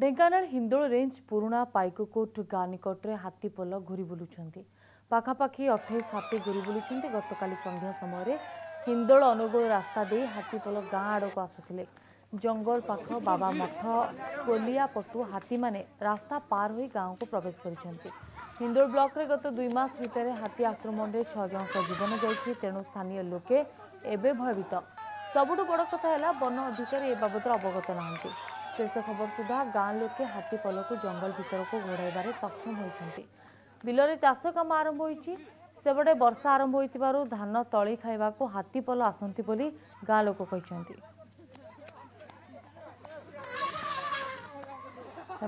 Dhenkanal Hindol range पुराणा पाइककोट गाँ निकटर हाथीपोल घूरी बुलुंट पखापाखि 28 हाथी घूरी बुलुंट। गतकाली संध्या समय हिंदोल अनुगोल रास्ता दे हाथीपोल गाँ आड़क आसुले। जंगल पाख बाबा मठ कोलिया पटु हाथी माने रास्ता पार हो गाँव को प्रवेश कर। हिंदोल ब्लॉक रे गत 2 मास भितर हाथी आक्रमण में 6 जन जीवन जाइए, तेणु स्थानीय लोके एबे भयभीत। सबुठ बड़ कथा है वन अधिकारी ए बाबद अवगत ना। शेष खबर सुधा गाँव लोके हाथीपोल को जंगल भीतर को घोड़ाइबारे सक्षम होती। बिल में चाष काम आरंभ होबड़े वर्षा आरंभ हो धान तली खाइबा को हाथीपोल आसंती बोली गाँ लोक कहते।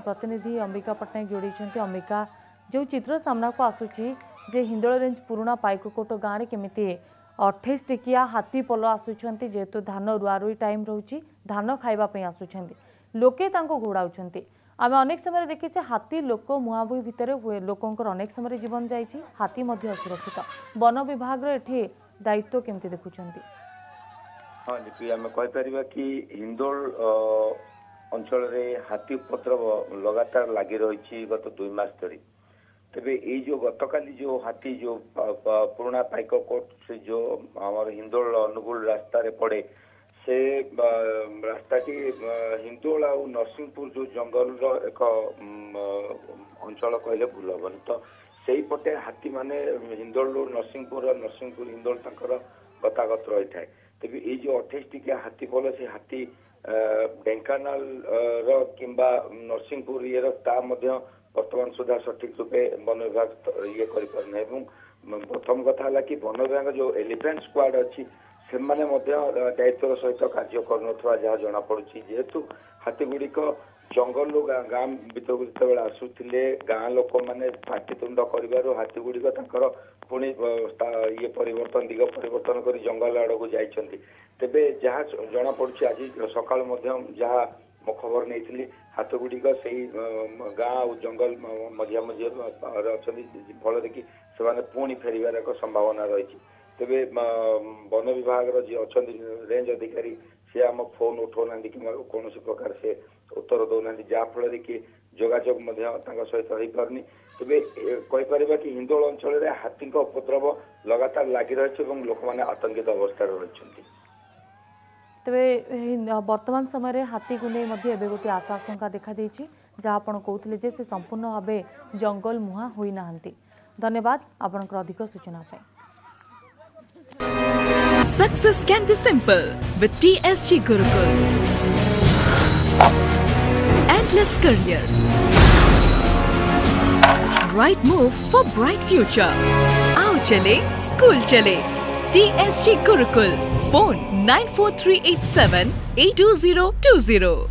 प्रतिनिधि अंबिका पट्टनायक जोड़ी। अंबिका, जो चित्र सामना को आसूची जे हिंदोल रेंज पुराणा पाइककोट गाँव में केमिति 28 टेकिया हाथीपोल आसूचंती, जेहेतु धान रुआरुई टाइम रोची धान खाइबा पे आसूचंती, लोके तांको घोड़ाउचंती। आमे अनेक समय देखिछे हाथी लोक मुहाबुई भितर हुए, लोकंकर अनेक समय जीवन जाइछी, हाथी मध्ये असुरक्षित। वन विभाग रे एठी दायित्व केमिति देखुचंती? हां लिपि, आमे कहि परिबा कि हिंदोल अंचल रे हाथी उपद्रव लगातार लगी रही गत 2 मास धरी। तेरे यो गतकाली जो हाथी जो पुराणा पाइककोट से जो आम हिंदोल अनुगुल रास्ता रे पड़े, से रास्ता की हिंदोल आ नरसिंहपुर जो जंगल एक अंचल कहले भूल हेन। तो सही पटे हाथी माने हिंदोल नरसिंहपुर नरसिंहपुर हिंदोल तक गतागत रही था। तेरे ये जो 28 टिकिया हाथी बोले से हाथी ढेंकानाल किंबा नरसिंहपुर ये बर्तमान सुधा सठिक रूपे वन विभाग ये करना। प्रथम कथा है कि वन विभाग जो एलिफेंट स्क्वाड अच्छी से दायित्वर सहित कार्य करा जनापड़ी। जेहेतु हाथी गुड़िक जंगल गाँ भर को जिते आसूले गाँ लोक मैंने पाटितुंड कर हाथी गुड़िक पुणी ये परिवर्तन दिग परिवर्तन कर जंगल आड़ को जाती। तेरे जहाँ जनापड़ी आज सका जहाँ मो खबर नहीं हाथ गुड़िक से गाँ आ जंगल मझिया मझे अच्छा फल कि पुणी फेरबार एक संभावना रही। तेरे वन विभाग जी अच्छा रेंज अधिकारी सी आम फोन उठाऊना कि कौन प्रकार से उत्तर दौना, जहाँफल कि जोजोग सहित हो पारनी। तेरे कहीपर कि हिंदोल अंचल हाथी उपद्रव लगातार लगी रही और लोक मैंने आतंकित अवस्था रही। तेरे वर्तमान समय हाथी को नहीं गोटे आशा आशंका देखा दी, जहाँ आप कहते से संपूर्ण भाव जंगल मुहां होना। धन्यवाद आपंकर अधिक सूचना। Success can be simple with TSG Gurukul. Endless career, right move for bright future. आओ चले स्कूल चले TSG Gurukul. Phone 94387-82020.